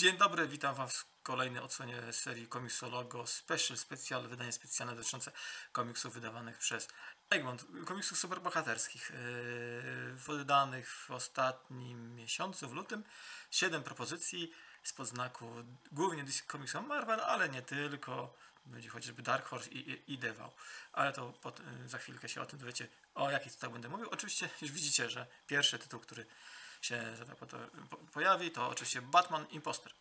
Dzień dobry, witam Was w kolejnej odsłonie serii Komiksologo Special, wydanie specjalne dotyczące komiksów wydawanych przez Egmont, komiksów superbohaterskich. Wydanych w ostatnim miesiącu, w lutym, 7 propozycji spod znaku głównie komiksom Marvel, ale nie tylko. Będzie chociażby Dark Horse i IDW. Ale to za chwilkę się o tym dowiecie, o jakich tutaj będę mówił. Oczywiście już widzicie, że pierwszy tytuł, który się pojawi, to oczywiście Batman Imposter.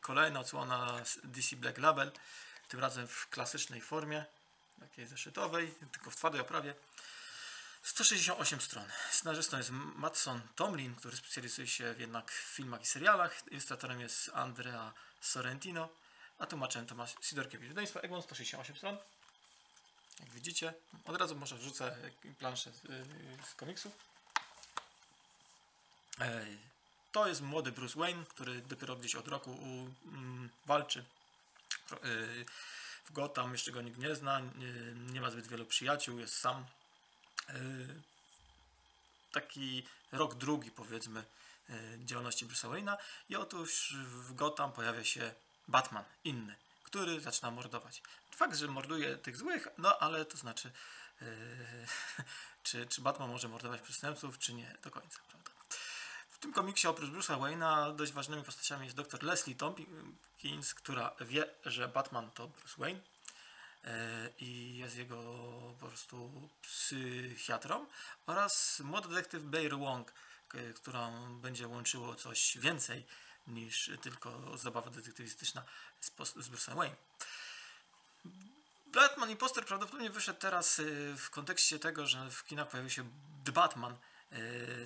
Kolejna odsłona DC Black Label, tym razem w klasycznej formie, takiej zeszytowej, tylko w twardej oprawie. 168 stron. Scenarzystą jest Mattson Tomlin, który specjalizuje się jednak w filmach i serialach. Ilustratorem jest Andrea Sorrentino, a tłumaczem Tomasz Sidor Kiewicz. Wydawnictwo Egmont, 168 stron. Jak widzicie, od razu może wrzucę planszę z komiksów. To jest młody Bruce Wayne, który dopiero gdzieś od roku walczy w Gotham, jeszcze go nikt nie zna, nie ma zbyt wielu przyjaciół, jest sam. Taki rok drugi, powiedzmy, działalności Bruce'a Wayne'a i otóż w Gotham pojawia się Batman, inny, który zaczyna mordować. Fakt, że morduje tych złych, no ale to znaczy, czy Batman może mordować przestępców, czy nie do końca, prawda? W tym komiksie oprócz Bruce'a Wayne'a dość ważnymi postaciami jest dr Leslie Tompkins, która wie, że Batman to Bruce Wayne i jest jego po prostu psychiatrą, oraz młody detektyw Valerio Wong, którą będzie łączyło coś więcej niż tylko zabawa detektywistyczna z Bruce'em Wayne. Batman Imposter prawdopodobnie wyszedł teraz w kontekście tego, że w kinach pojawił się The Batman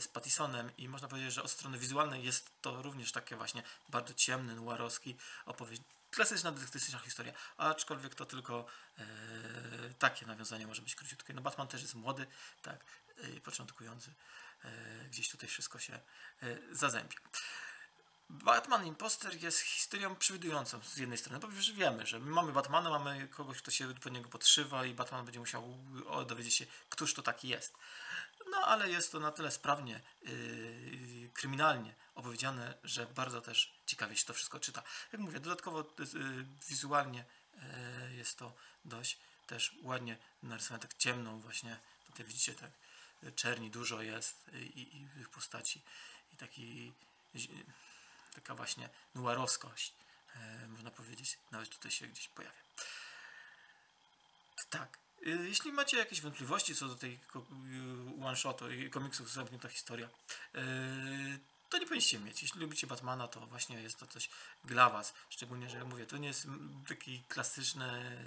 z Pattisonem i można powiedzieć, że od strony wizualnej jest to również takie właśnie bardzo ciemny, noirowski opowieść. Klasyczna, detektywistyczna historia, aczkolwiek to tylko takie nawiązanie może być króciutkie. No Batman też jest młody, tak, początkujący. Gdzieś tutaj wszystko się zazębia. Batman Imposter jest historią przewidującą z jednej strony, bo już wiemy, że mamy Batmana, mamy kogoś, kto się pod niego podszywa i Batman będzie musiał dowiedzieć się, któż to taki jest. No ale jest to na tyle sprawnie, kryminalnie opowiedziane, że bardzo też ciekawie się to wszystko czyta. Jak mówię, dodatkowo wizualnie jest to dość też ładnie narysowane, tak ciemną właśnie, tutaj widzicie tak czerni dużo jest i w postaci i taka właśnie noirowskość, można powiedzieć, nawet tutaj się gdzieś pojawia. Tak. Jeśli macie jakieś wątpliwości co do tej one-shotu i komiksów zamknięta historia, to nie powinniście mieć. Jeśli lubicie Batmana, to właśnie jest to coś dla Was. Szczególnie, że jak mówię, to nie jest taki klasyczny...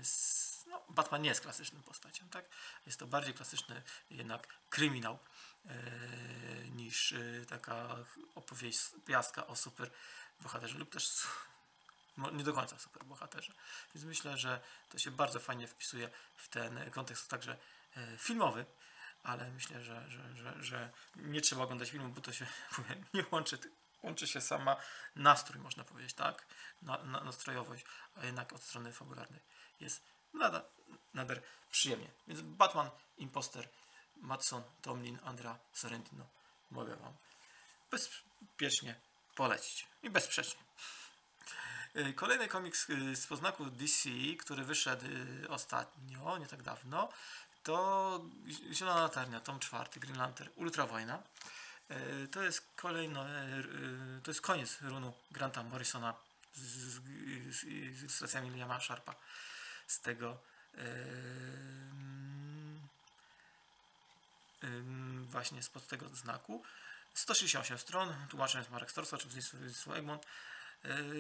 No, Batman nie jest klasycznym postacią, tak? Jest to bardziej klasyczny jednak kryminał niż taka opowieść piaska o super bohaterze lub też... nie do końca super bohaterze. Więc myślę, że to się bardzo fajnie wpisuje w ten kontekst także filmowy, ale myślę, że nie trzeba oglądać filmu, bo to się nie łączy. Łączy się sama nastrój, można powiedzieć, tak? Nastrojowość, a jednak od strony fabularnej jest nader przyjemnie. Więc Batman Imposter, Mattson Tomlin, Andrea Sorrentino mogę Wam bezpiecznie polecić. I bezsprzecznie. Kolejny komiks z poznaku DC, który wyszedł ostatnio, nie tak dawno, to Zielona Latarnia, tom 4, Green Lantern, Ultrawojna. To jest koniec runu Granta Morrisona z ilustracjami Liama Sharpa z tego właśnie spod tego znaku. 168 stron, tłumaczem jest Marek Storsa, oczywiście Egmont.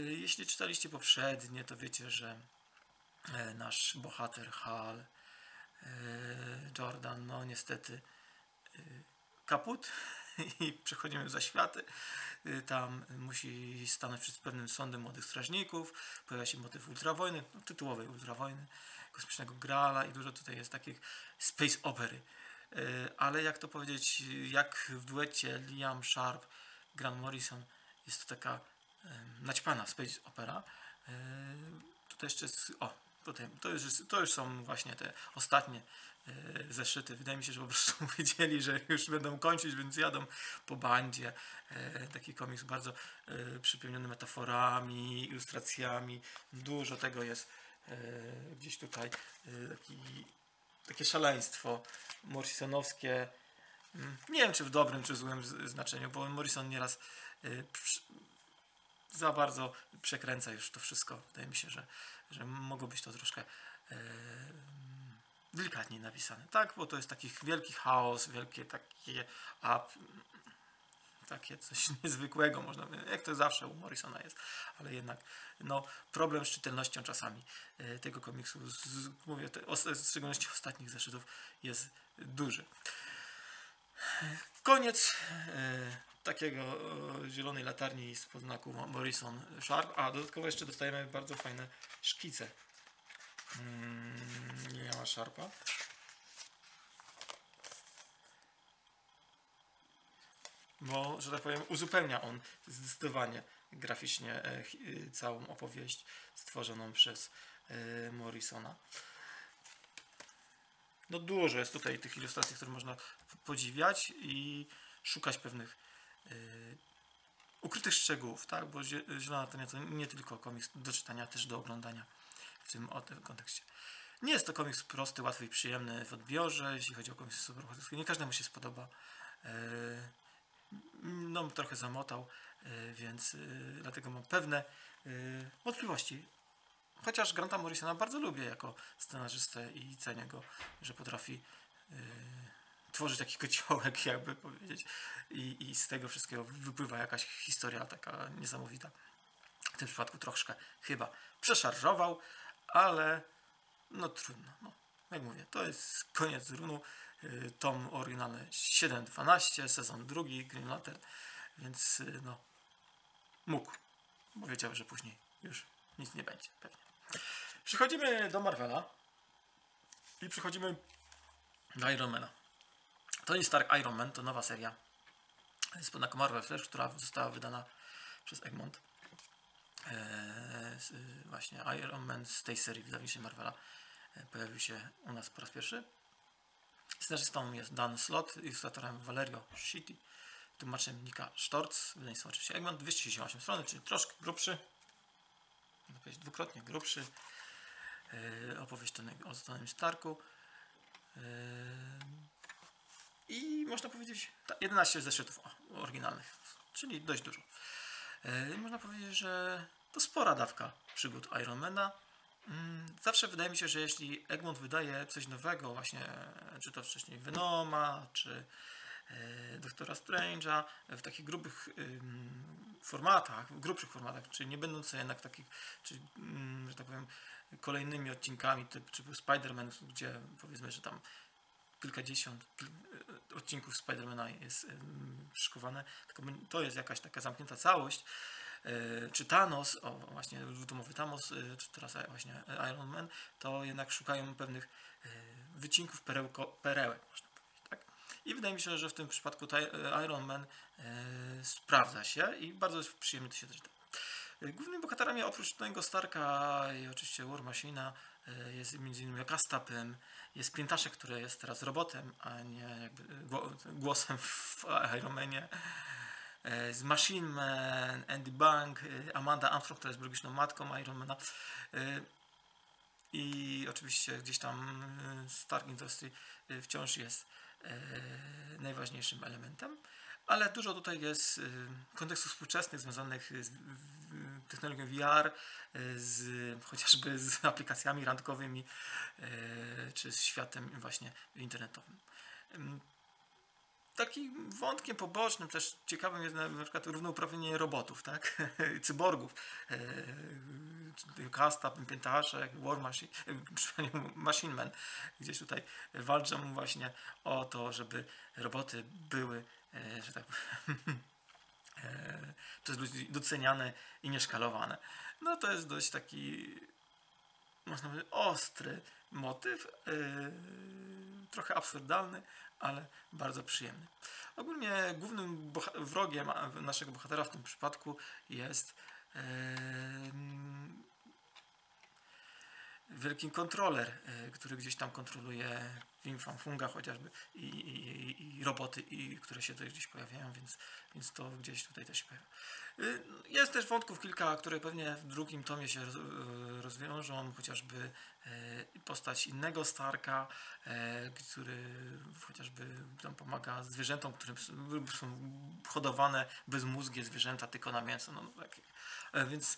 Jeśli czytaliście poprzednie, to wiecie, że nasz bohater Hal Jordan, no niestety kaput i przechodzimy za światy. Tam musi stanąć przed pewnym sądem młodych strażników. Pojawia się motyw ultrawojny, tytułowej ultrawojny, kosmicznego Graala i dużo tutaj jest takich space opery. Ale jak to powiedzieć, jak w duecie Liam Sharp, Grant Morrison, jest to taka naćpana space opera. Tutaj jeszcze jest, to już są właśnie te ostatnie zeszyty. Wydaje mi się, że po prostu wiedzieli, że już będą kończyć, więc jadą po bandzie. Taki komiks bardzo przypełniony metaforami, ilustracjami. Dużo tego jest gdzieś tutaj. Takie szaleństwo morrisonowskie. Nie wiem, czy w dobrym, czy złym znaczeniu, bo Morrison nieraz za bardzo przekręca już to wszystko. Wydaje mi się, że mogło być to troszkę delikatniej napisane, tak? Bo to jest taki wielki chaos, wielkie takie takie coś niezwykłego, można powiedzieć, jak to zawsze u Morrisona jest, ale jednak no, problem z czytelnością czasami tego komiksu, mówię, w szczególności ostatnich zeszytów, jest duży. Koniec takiego zielonej latarni z podznaku Morrison Sharp, a dodatkowo jeszcze dostajemy bardzo fajne szkice Liama Sharpa. Bo, że tak powiem, uzupełnia on zdecydowanie graficznie całą opowieść stworzoną przez Morrisona. No dużo jest tutaj tych ilustracji, które można podziwiać i szukać pewnych ukrytych szczegółów, tak? Bo Zielona Latarnia to nie tylko komiks do czytania, też do oglądania w tym kontekście. Nie jest to komiks prosty, łatwy i przyjemny w odbiorze, jeśli chodzi o komiksy superbohaterskie. Nie każdemu się spodoba. No, trochę zamotał, więc dlatego mam pewne wątpliwości. Chociaż Granta Morrisona bardzo lubię jako scenarzystę i cenię go, że potrafi tworzyć taki kociołek, jakby powiedzieć. I z tego wszystkiego wypływa jakaś historia taka niesamowita. W tym przypadku troszkę chyba przeszarżował, ale no trudno. No, jak mówię, to jest koniec runu. Tom oryginalny 7.12, sezon drugi, Green Lantern, więc no mógł, bo wiedział, że później już nic nie będzie pewnie. Przechodzimy do Marvela i przechodzimy do Ironmana. Tony Stark Iron Man to nowa seria z podznaku Marvel Flash, która została wydana przez Egmont. Właśnie Iron Man z tej serii wydawniczej Marvela pojawił się u nas po raz pierwszy. Scenarzystą jest Dan Slot, ilustratorem Valerio Shitty, tłumaczem Nika Storz, wydawnictwo oczywiście Egmont, 268 strony, czyli troszkę grubszy, można powiedzieć dwukrotnie grubszy, opowieść o Tonym Starku. I można powiedzieć 11 zeszytów oryginalnych, czyli dość dużo. Można powiedzieć, że to spora dawka przygód Ironmana. Zawsze wydaje mi się, że jeśli Egmont wydaje coś nowego, właśnie czy to wcześniej Venoma, czy Doktora Strange'a, w takich grubych formatach, czyli nie będące jednak takich, że tak powiem, kolejnymi odcinkami typu Spider-Man, gdzie powiedzmy, że tam kilkadziesiąt odcinków Spider-Mana jest przyszykowane, to jest jakaś taka zamknięta całość. Czy Thanos, o właśnie dwutomowy Thanos, czy teraz właśnie Iron Man, to jednak szukają pewnych wycinków, perełek, można powiedzieć, tak? I wydaje mi się, że w tym przypadku Iron Man sprawdza się i bardzo jest przyjemnie to się czyta. Głównymi bohaterami oprócz Tonego Starka i oczywiście War Machine'a jest m.in. Kastapem, jest Printaszek, który jest teraz robotem, a nie jakby głosem w Iron Manie. Z Machine Man, Andy Bang, Amanda Armstrong, która jest biologiczną matką Ironmana, i oczywiście gdzieś tam Stark Industry wciąż jest najważniejszym elementem, ale dużo tutaj jest kontekstów współczesnych związanych z technologią VR, chociażby z aplikacjami randkowymi czy z światem właśnie internetowym. Takim wątkiem pobocznym, też ciekawym jest na przykład równouprawnienie robotów, tak? Cyborgów. Kasta, Piętaszek, War Machine, Machine Man. Gdzieś tutaj walczą właśnie o to, żeby roboty były, że tak powiem, przez ludzi doceniane i nieszkalowane. No to jest dość taki, można powiedzieć, ostry motyw, trochę absurdalny, ale bardzo przyjemny. Ogólnie głównym wrogiem naszego bohatera w tym przypadku jest wielki kontroler, który gdzieś tam kontroluje Wim Van Funga chociażby i roboty, które się tutaj gdzieś pojawiają, więc to gdzieś tutaj też się pojawia. Jest też wątków kilka, które pewnie w drugim tomie się rozwiążą, chociażby postać innego Starka, który chociażby tam pomaga zwierzętom, które są hodowane bezmózgie zwierzęta tylko na mięso. No, takie. Więc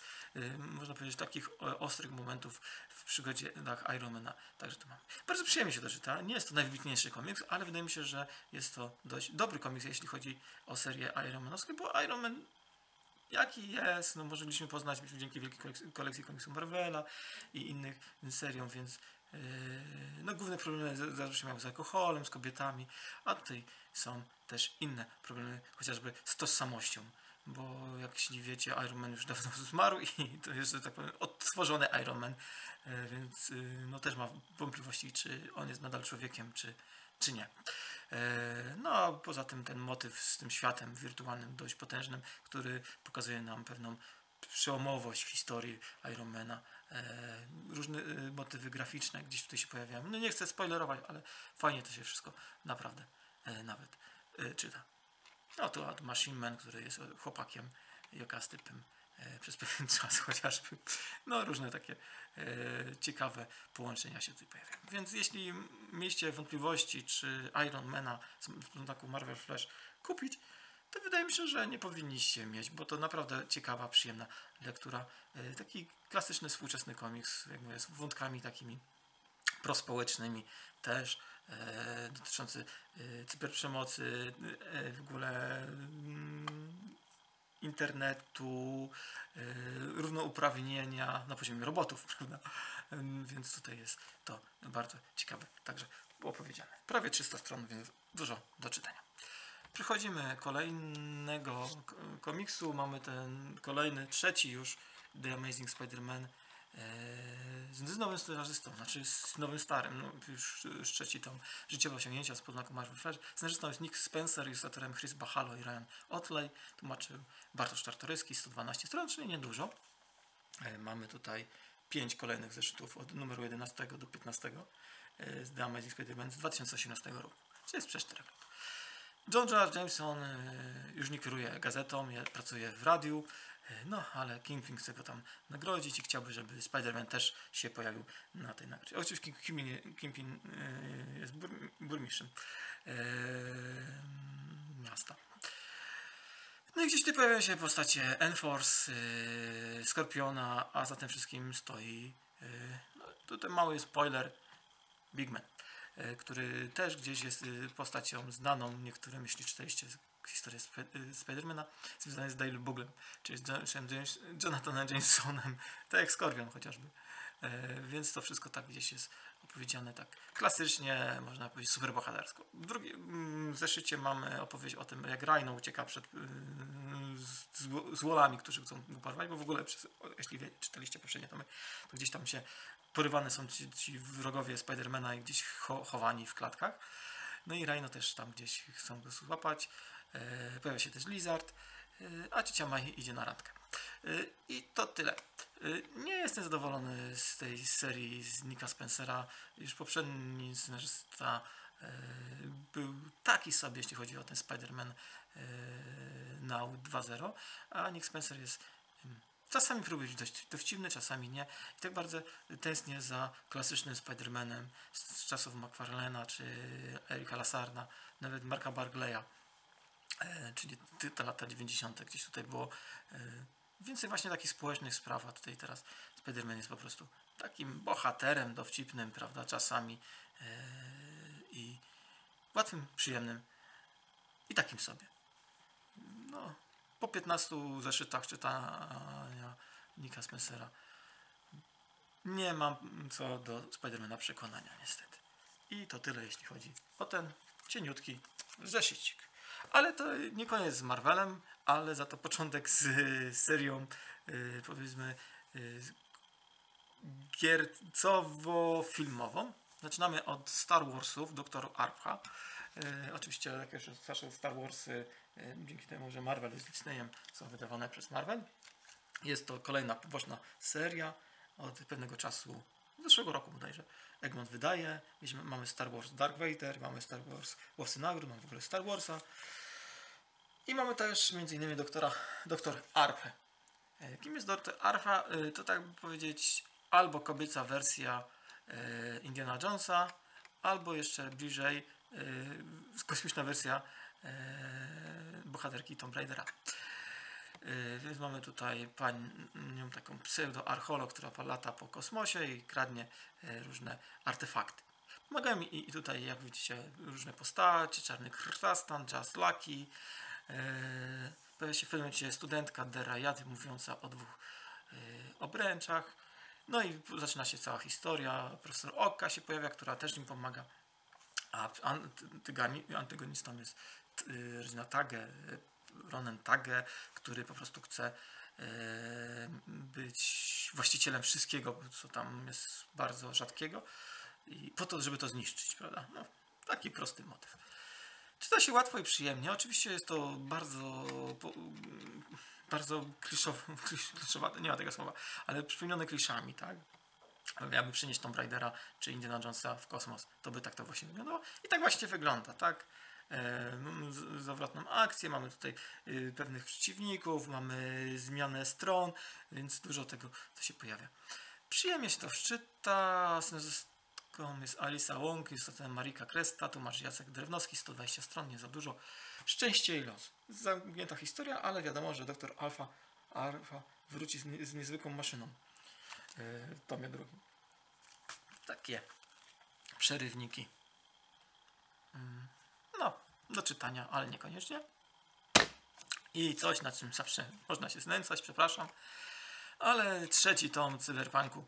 można powiedzieć takich ostrych momentów w przygodzie Ironmana. Także to mamy. Bardzo przyjemnie się to czyta. Nie jest to najwybitniejszy komiks, ale wydaje mi się, że jest to dość dobry komiks, jeśli chodzi o serię Ironmanowską, bo Iron Man jaki jest, no mogliśmy poznać dzięki wielkiej kolekcji komiksu Marvela i innych serią, więc no główne problemy zawsze miał z alkoholem, z kobietami, a tutaj są też inne problemy, chociażby z tożsamością, bo jak wiecie, Iron Man już dawno zmarł i to jest, że tak powiem, odtworzony Iron Man, więc no też ma wątpliwości, czy on jest nadal człowiekiem, czy nie. No a poza tym ten motyw z tym światem wirtualnym dość potężnym, który pokazuje nam pewną przełomowość w historii Ironmana. Różne motywy graficzne gdzieś tutaj się pojawiają. No nie chcę spoilerować, ale fajnie to się wszystko naprawdę nawet czyta. No to Machine Man, który jest chłopakiem jokastypym przez pewien czas chociażby. No różne takie ciekawe połączenia się tutaj pojawiają. Więc jeśli mieliście wątpliwości, czy Iron Mana z taką Marvel Flash kupić, to wydaje mi się, że nie powinniście mieć, bo to naprawdę ciekawa, przyjemna lektura. Taki klasyczny, współczesny komiks, jak mówię, z wątkami takimi prospołecznymi też, dotyczący cyberprzemocy, w ogóle internetu, równouprawnienia na poziomie robotów, prawda? Więc tutaj jest to bardzo ciekawe, także opowiedziane. Prawie 300 stron, więc dużo do czytania. Przechodzimy kolejnego komiksu. Mamy ten kolejny, trzeci już, The Amazing Spider-Man z nowym scenarzystą, znaczy z nowym starym, no już trzeci tom życiowe osiągnięcia z podznaku Marvel Flash. Scenarzystą jest Nick Spencer, ilustratorem Chris Bachalo i Ryan Otley. Tłumaczył Bartosz Czartoryski, 112 stron, czyli niedużo. Mamy tutaj 5 kolejnych zeszytów od numeru 11 do 15 z The Amazing Spider-Man z 2018 roku, czyli jest przez 4 lat. John George Jameson już nie kieruje gazetą, pracuje w radiu, no ale Kingpin chce go tam nagrodzić i chciałby, żeby Spider-Man też się pojawił na tej nagrodzie. Oczywiście Kingpin jest burmistrzem miasta. No i gdzieś tutaj pojawiają się postacie Enforce, Skorpiona, a za tym wszystkim stoi, no tutaj mały spoiler, Big Man, który też gdzieś jest postacią znaną, niektóre myśli czytaliście historię Spidermana, związane z Dale Buglem, czyli z Jonathanem Jamesonem, tak jak Skorpion chociażby. Więc to wszystko tak gdzieś jest opowiedziane tak klasycznie, można powiedzieć superbohatersko. W drugim zeszycie mamy opowieść o tym, jak Rhino ucieka przed złolami, którzy chcą go porwać, bo w ogóle, jeśli czytaliście poprzednie tomy, to gdzieś tam się porywane są ci wrogowie Spidermana i gdzieś chowani w klatkach. No i Rhino też tam gdzieś chcą go złapać. Pojawia się też Lizard, a ciocia Mai idzie na randkę. I to tyle. Nie jestem zadowolony z tej serii z Nika Spencera. Już poprzedni scenarzysta był taki sobie, jeśli chodzi o ten Spider-Man Now 2.0, a Nick Spencer jest czasami próbuje być dość dowcipny, czasami nie. I tak bardzo tęsknię za klasycznym Spider-Manem z czasów McFarlane'a czy Erika Lasarna, nawet Marka Bargleya, czyli te lata 90. gdzieś tutaj było więcej właśnie takich społecznych spraw, a tutaj teraz Spider-Man jest po prostu takim bohaterem dowcipnym, prawda, czasami i łatwym, przyjemnym i takim sobie. No, po 15 zeszytach czytania Nika Spencera nie mam co do Spider-Mana przekonania niestety. I to tyle, jeśli chodzi o ten cieniutki zeszycik. Ale to nie koniec z Marvelem, ale za to początek z serią, powiedzmy, giercowo-filmową. Zaczynamy od Star Warsów, Doktor Aphra. Oczywiście, jak już zawsze Star Warsy, dzięki temu, że Marvel jest Disneyem, są wydawane przez Marvel. Jest to kolejna poboczna seria od pewnego czasu, zeszłego roku bodajże Egmont wydaje. Mamy Star Wars Dark Vader, mamy Star Wars Łowcy Nagród, mamy w ogóle Star Warsa. I mamy też m.in. doktor Arphę. Kim jest doktor Arphra? To tak by powiedzieć albo kobieca wersja Indiana Jonesa, albo jeszcze bliżej kosmiczna wersja bohaterki Tomb Raidera. Więc mamy tutaj panią taką pseudo-archeolog, która lata po kosmosie i kradnie różne artefakty. Pomagają mi i tutaj, jak widzicie, różne postacie, czarny krastan, Just Lucky. Pojawia się w pewnym momencie studentka Derajady mówiąca o dwóch obręczach. No i zaczyna się cała historia. Profesor Oka się pojawia, która też im pomaga. A antagonistą jest rodzina Tage, Ronen Tage, który po prostu chce być właścicielem wszystkiego, co tam jest bardzo rzadkiego, i po to, żeby to zniszczyć, prawda? No, taki prosty motyw. Czyta się łatwo i przyjemnie. Oczywiście jest to bardzo kliszowate, nie ma tego słowa, ale przypełnione kliszami, tak? Jakby przenieść Tomb Raidera czy Indiana Jonesa w kosmos, to by tak to właśnie wyglądało. I tak właśnie wygląda, tak? Zawrotną akcję, mamy tutaj pewnych przeciwników, mamy zmianę stron, więc dużo tego, co się pojawia. Przyjemnie się to wczyta. Scenarzystką jest Alisa Wong, jest to Marika Kresta, Tomasz Jacek Drewnowski, 120 stron, nie za dużo. Szczęście i los. Zamknięta historia, ale wiadomo, że doktor Arpha wróci z niezwykłą maszyną w tomie drugim. Takie przerywniki. No, do czytania, ale niekoniecznie. I coś, nad czym zawsze można się znęcać, przepraszam. Ale trzeci tom Cyberpunku,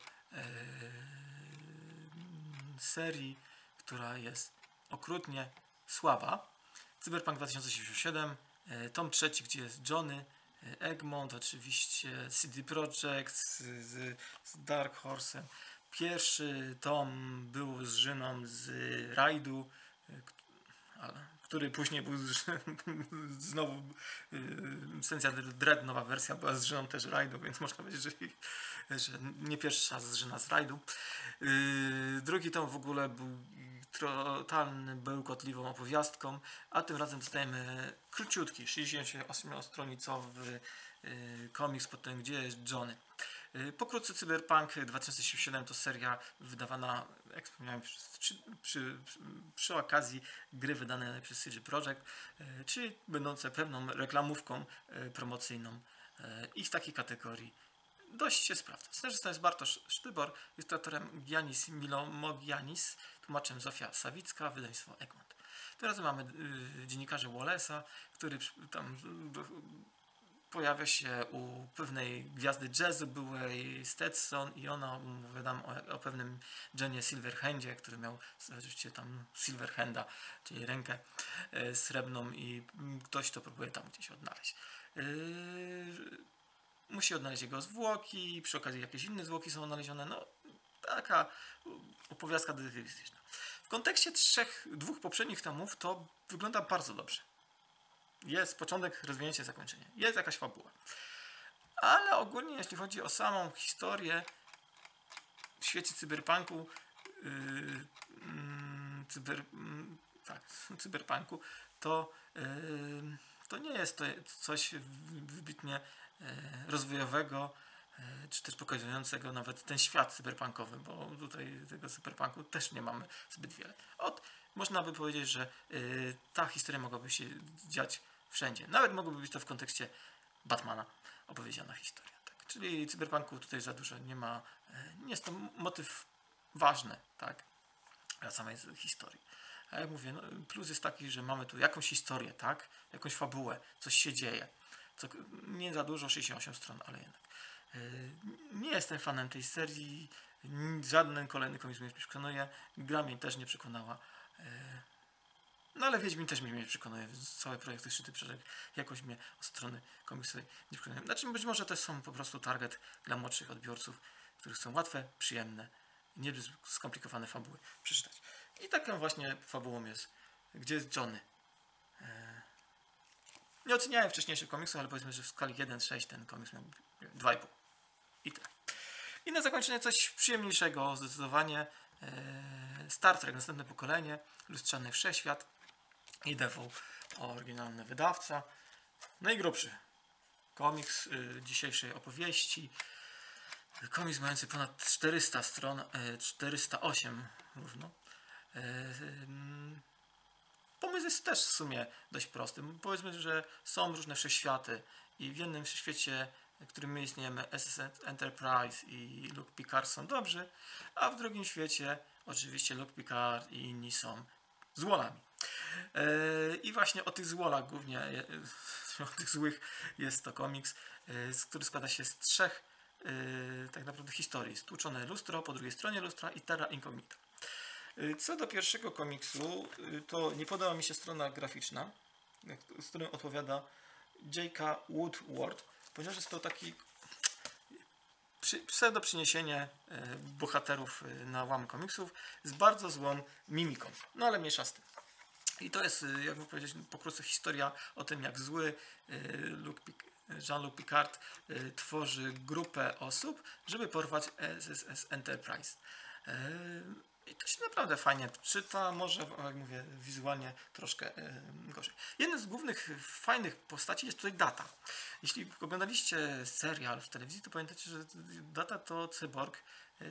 serii, która jest okrutnie słaba. Cyberpunk 2077, tom trzeci, gdzie jest Johnny, Egmont, oczywiście CD Projekt z Dark Horse'em. Pierwszy tom był z Rzyną z Rajdu, który później był znowu Sencja Dread, nowa wersja była z Rzyną też Rajdu, więc można powiedzieć, że nie pierwsza z Rzyna z Rajdu. Drugi tom w ogóle był totalny bełkotliwą opowiastką, a tym razem dostajemy króciutki, 68-stronicowy komiks pod tym, gdzie jest Johnny. Pokrótce Cyberpunk 2077 to seria wydawana, jak wspomniałem, przy okazji gry wydanej przez CD Projekt, czyli będące pewną reklamówką promocyjną i w takiej kategorii dość się sprawdza. Scenarzysta jest Bartosz Sztybor, ilustratorem Giannis Milomogiannis, tłumaczem Zofia Sawicka, wydawnictwo Egmont. Tym razem mamy dziennikarzy Wallace'a, który tam pojawia się u pewnej gwiazdy jazzu, byłej Stetson, i ona opowiada o pewnym Johnie Silverhandzie, który miał oczywiście tam Silverhanda, czyli rękę srebrną, i ktoś to próbuje tam gdzieś odnaleźć. Musi odnaleźć jego zwłoki, przy okazji jakieś inne zwłoki są odnalezione. No, taka opowiastka detektywistyczna. W kontekście dwóch poprzednich tomów to wygląda bardzo dobrze. Jest początek, rozwinięcie, zakończenie. Jest jakaś fabuła. Ale ogólnie, jeśli chodzi o samą historię w świecie cyberpunku, cyberpunku, to nie jest to coś wybitnie rozwojowego, czy też pokazującego nawet ten świat cyberpunkowy, bo tutaj tego cyberpunku też nie mamy zbyt wiele. Można by powiedzieć, że ta historia mogłaby się dziać wszędzie. Nawet mogłoby być to w kontekście Batmana opowiedziana historia. Tak? Czyli cyberpunku tutaj za dużo nie ma. Nie jest to motyw ważny, tak, dla samej historii. A jak mówię, no, plus jest taki, że mamy tu jakąś historię, tak, jakąś fabułę, coś się dzieje. Co, nie za dużo, 68 stron, ale jednak. Nie jestem fanem tej serii. Żaden kolejny komiks mnie nie przekonuje. Gra mnie też nie przekonała. No ale Wiedźmin też mnie przekonuje, więc cały projekt Szczyty Przeżek jakoś mnie od strony komiksowej nie przekonuje. Znaczy, być może to są po prostu target dla młodszych odbiorców, których są łatwe, przyjemne, nie skomplikowane fabuły przeczytać. I taką właśnie fabułą jest Gdzie jest Johnny? Nie oceniałem wcześniejszych komiksów, ale powiedzmy, że w skali 1-6 ten komiks miał 2,5. I tyle. I na zakończenie coś przyjemniejszego zdecydowanie. Star Trek, następne pokolenie, Lustrzany Wszechświat, IDW, oryginalny wydawca. Najgrubszy komiks dzisiejszej opowieści. Komiks mający ponad 400 stron, 408 równo. Pomysł jest też w sumie dość prosty. Powiedzmy, że są różne wszechświaty i w jednym wszechświecie, w którym my istniejemy, SS Enterprise i Luke Picard są dobrzy, a w drugim świecie oczywiście Luke Picard i inni są złolami. I właśnie o tych złolach, głównie o tych złych, jest to komiks, który składa się z trzech tak naprawdę historii. Stłuczone lustro, po drugiej stronie lustra i Terra Incognita. Co do pierwszego komiksu, to nie podoba mi się strona graficzna, z którą odpowiada J.K. Woodward, ponieważ jest to taki pseudo przyniesienie bohaterów na łamy komiksów z bardzo złą mimiką, no ale mniejsza z tym. I to jest, jakby powiedzieć, pokrótce historia o tym, jak zły Jean-Luc Picard tworzy grupę osób, żeby porwać SSS Enterprise. I to się naprawdę fajnie czyta, może, jak mówię, wizualnie troszkę gorzej. Jednym z głównych fajnych postaci jest tutaj Data. Jeśli oglądaliście serial w telewizji, to pamiętacie, że Data to cyborg,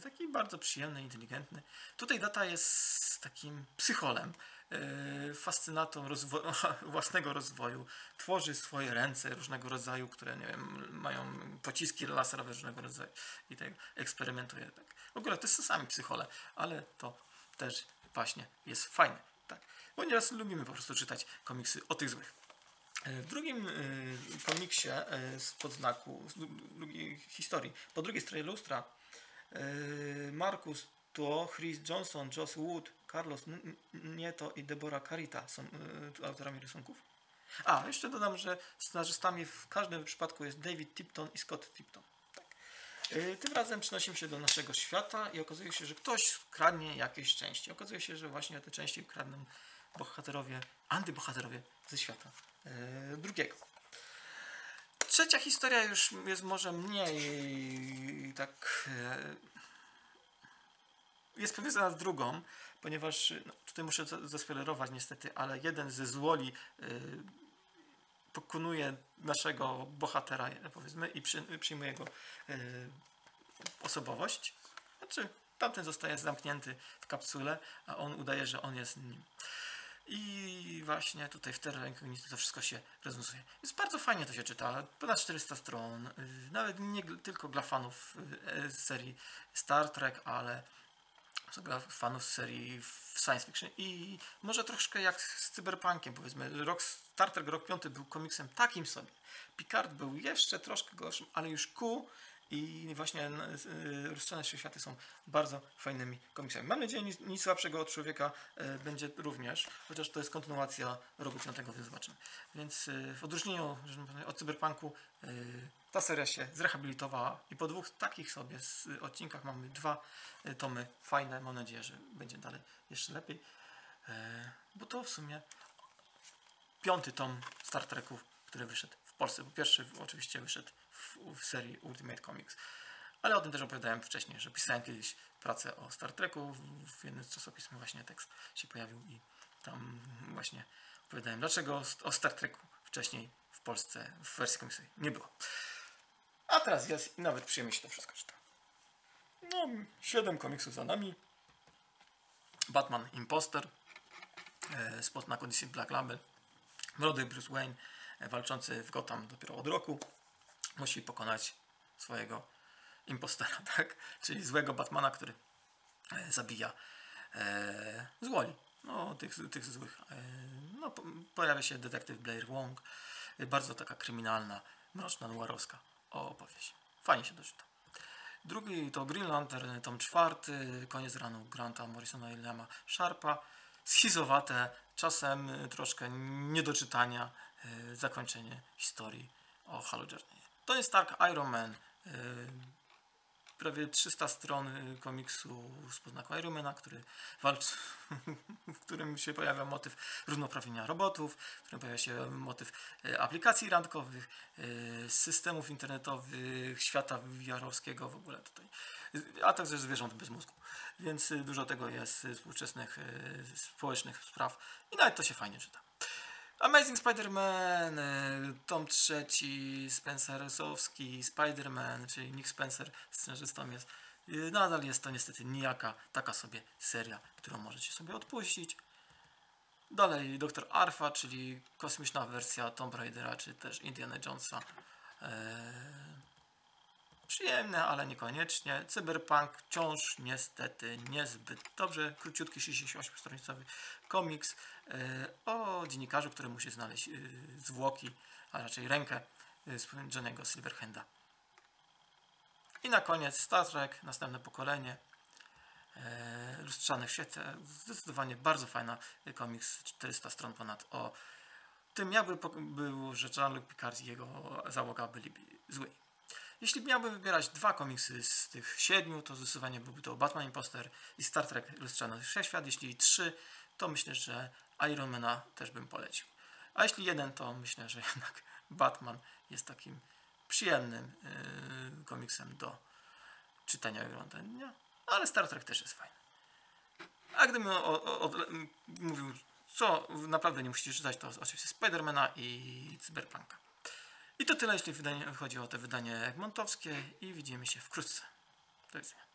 taki bardzo przyjemny, inteligentny. Tutaj Data jest takim psycholem, fascynatą własnego rozwoju. Tworzy swoje ręce różnego rodzaju, które, nie wiem, mają pociski laserowe różnego rodzaju i tak eksperymentuje. Tak. W ogóle to są sami psychole, ale to też właśnie jest fajne. Tak. Bo nieraz lubimy po prostu czytać komiksy o tych złych. W drugim komiksie spod znaku, historii, po drugiej stronie lustra, Markus Tuo, Chris Johnson, Joss Wood, Carlos Nieto i Deborah Carita są autorami rysunków. A, jeszcze dodam, że scenarzystami w każdym przypadku jest David Tipton i Scott Tipton. Tak. Tym razem przenosimy się do naszego świata i okazuje się, że ktoś kradnie jakieś części. Okazuje się, że właśnie te części kradną bohaterowie, antybohaterowie ze świata drugiego. Trzecia historia już jest może mniej tak... Jest powiązana z drugą, ponieważ no, tutaj muszę zaspoilerować niestety, ale jeden ze złoli pokonuje naszego bohatera, powiedzmy, i przyjmuje jego osobowość. Znaczy, tamten zostaje zamknięty w kapsule, a on udaje, że on jest nim. I właśnie tutaj w Terra Incognita to wszystko się rozwiązuje. Jest bardzo fajnie to się czyta, ponad 400 stron, nawet nie tylko dla fanów z serii Star Trek, ale dla fanów serii science fiction i może troszkę jak z cyberpunkiem, powiedzmy. Star Trek rok 5 był komiksem takim sobie. Picard był jeszcze troszkę gorszym, ale już cool i właśnie Lustrzane Wszechświaty są bardzo fajnymi komiksami. Mam nadzieję, że nic słabszego od człowieka będzie również, chociaż to jest kontynuacja roku 5, więc zobaczymy. Więc w odróżnieniu od cyberpunku ta seria się zrehabilitowała i po dwóch takich sobie odcinkach mamy dwa tomy fajne. Mam nadzieję, że będzie dalej jeszcze lepiej, bo to w sumie 5. tom Star Treków, który wyszedł w Polsce, bo pierwszy oczywiście wyszedł w serii Ultimate Comics, ale o tym też opowiadałem wcześniej, że pisałem kiedyś pracę o Star Treku, w jednym z czasopism właśnie tekst się pojawił i tam właśnie opowiadałem, dlaczego o Star Treku wcześniej w Polsce w wersji komiksowej nie było. A teraz jest i nawet przyjemnie się to wszystko czyta. No, 7 komiksów za nami. Batman Imposter, spod znaku DC Black Label. Młody Bruce Wayne, walczący w Gotham dopiero od roku, musi pokonać swojego impostera, tak? Czyli złego Batmana, który zabija złoli. No, tych złych. No, pojawia się detektyw Blair Wong. Bardzo taka kryminalna, mroczna, noirowska opowieść. Fajnie się doczyta. Drugi to Green Lantern, tom 4, Koniec ranu Granta Morrisona i Liama Sharpa. Schizowate, czasem troszkę niedoczytania zakończenie historii o Hal Jordan. Tony Stark, Iron Man, prawie 300 stron komiksu z podznaku Ironmana, który walczy, w którym się pojawia motyw równoprawienia robotów, w którym pojawia się motyw aplikacji randkowych, systemów internetowych, świata VR-owskiego w ogóle tutaj, a także zwierząt bez mózgu. Więc dużo tego jest współczesnych społecznych spraw i nawet to się fajnie czyta. Amazing Spider-Man, tom trzeci, Spencerowski Spider-Man, czyli Nick Spencer scenarzystą jest. Nadal jest to niestety nijaka, taka sobie seria, którą możecie sobie odpuścić. Dalej Doctor Aphra, czyli kosmiczna wersja Tomb Raidera, czy też Indiana Jonesa. Przyjemne, ale niekoniecznie. Cyberpunk wciąż niestety niezbyt dobrze. Króciutki 68-stronicowy komiks o dziennikarzu, który musi znaleźć zwłoki, a raczej rękę Johnny'ego Silverhanda. I na koniec Star Trek, następne pokolenie. Lustrzanych świetle. Zdecydowanie bardzo fajna komiks, 400 stron ponad, o tym, jakby było, że Jean-Luc Picard i jego załoga byliby zły. Jeśli miałbym wybierać dwa komiksy z tych 7, to zdecydowanie byłby to Batman Imposter i Star Trek Lustrzanych Wszechświat. Jeśli 3, to myślę, że Ironmana też bym polecił. A jeśli 1, to myślę, że jednak Batman jest takim przyjemnym komiksem do czytania i oglądania. Ale Star Trek też jest fajny. A gdybym mówił, co naprawdę nie musicie czytać, to oczywiście Spidermana i Cyberpunka. I to tyle, jeśli chodzi o te wydanie egmontowskie, i widzimy się wkrótce. Do widzenia.